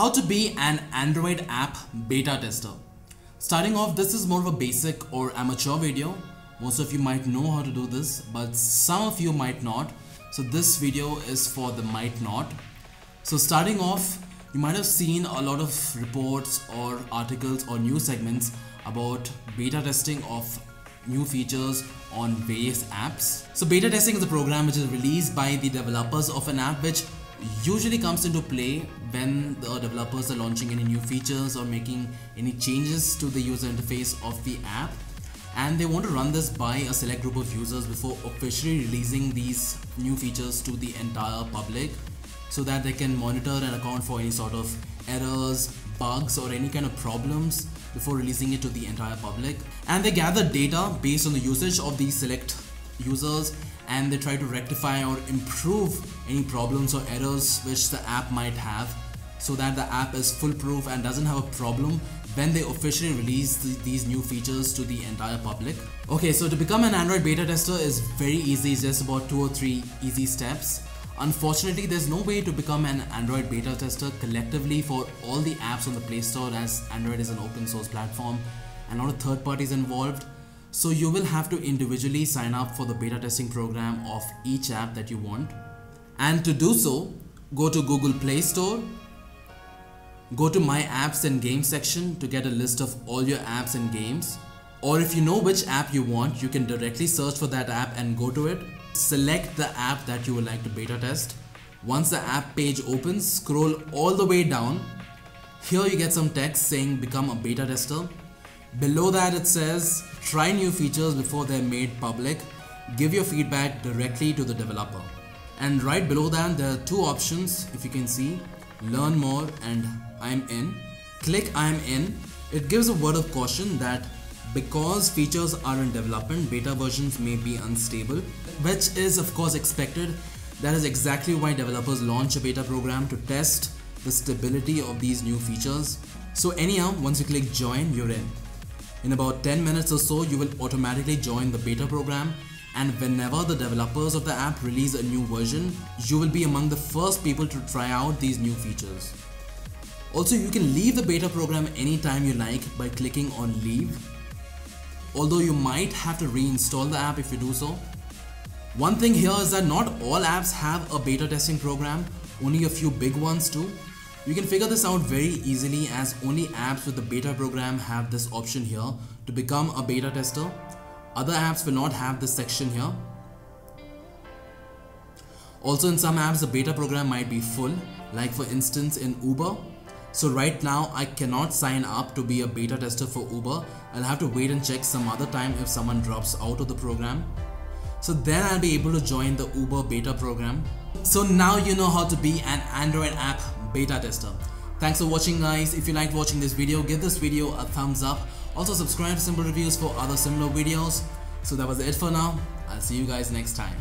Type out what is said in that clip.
How to be an Android app beta tester. Starting off, this is more of a basic or amateur video. Most of you might know how to do this, but some of you might not. So this video is for the might not. So starting off, you might have seen a lot of reports or articles or news segments about beta testing of new features on various apps. So beta testing is a program which is released by the developers of an app which usually comes into play when the developers are launching any new features or making any changes to the user interface of the app, and they want to run this by a select group of users before officially releasing these new features to the entire public, so that they can monitor and account for any sort of errors, bugs or any kind of problems before releasing it to the entire public. And they gather data based on the usage of these select users, and they try to rectify or improve any problems or errors which the app might have, so that the app is foolproof and doesn't have a problem when they officially release these new features to the entire public. Okay, so to become an Android beta tester is very easy. It's just about 2 or 3 easy steps. Unfortunately, there's no way to become an Android beta tester collectively for all the apps on the Play Store, as Android is an open source platform and a lot of third parties involved. So you will have to individually sign up for the beta testing program of each app that you want. And to do so, go to Google Play Store, go to My Apps and Games section to get a list of all your apps and games. Or if you know which app you want, you can directly search for that app and go to it. Select the app that you would like to beta test. Once the app page opens, scroll all the way down. Here you get some text saying become a beta tester. Below that it says try new features before they're made public, give your feedback directly to the developer. And right below that there are two options, if you can see, learn more and I'm in. Click I'm in. It gives a word of caution that because features are in development, beta versions may be unstable, which is of course expected. That is exactly why developers launch a beta program, to test the stability of these new features. So anyhow, once you click join, you're in. In about 10 minutes or so, you will automatically join the beta program, and whenever the developers of the app release a new version, you will be among the first people to try out these new features. Also, you can leave the beta program anytime you like by clicking on leave, although you might have to reinstall the app if you do so. One thing here is that not all apps have a beta testing program, only a few big ones do. You can figure this out very easily, as only apps with the beta program have this option here to become a beta tester. Other apps will not have this section here. Also, in some apps the beta program might be full, like for instance in Uber. So right now I cannot sign up to be a beta tester for Uber. I'll have to wait and check some other time if someone drops out of the program. So then I'll be able to join the Uber beta program. So now you know how to be an Android app beta tester. Thanks for watching, guys. If you liked watching this video, give this video a thumbs up. Also subscribe to Simple Reviews for other similar videos. So that was it for now. I'll see you guys next time.